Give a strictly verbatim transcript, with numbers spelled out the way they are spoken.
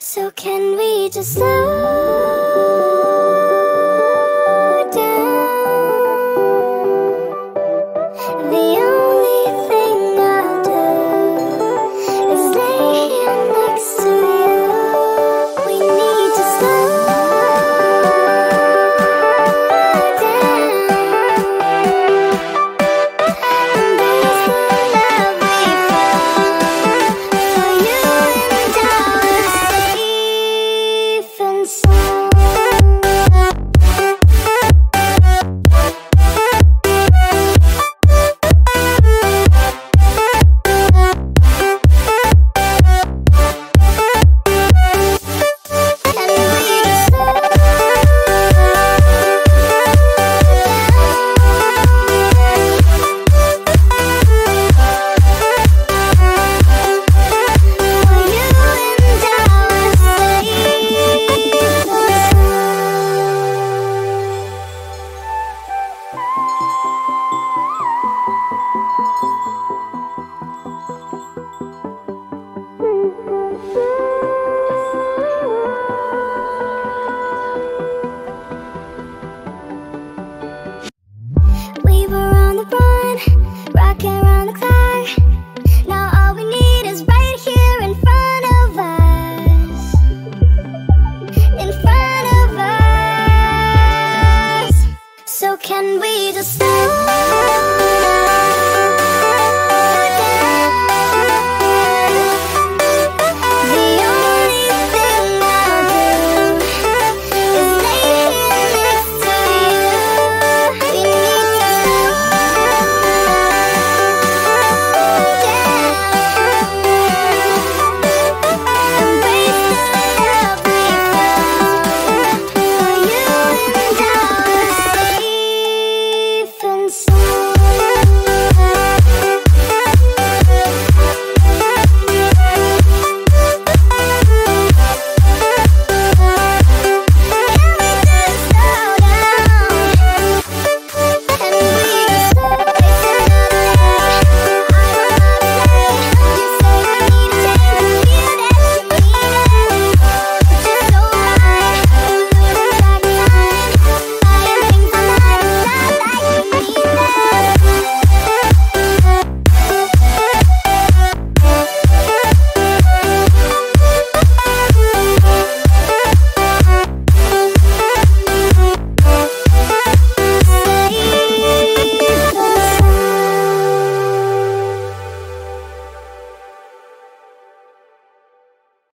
So can we just slow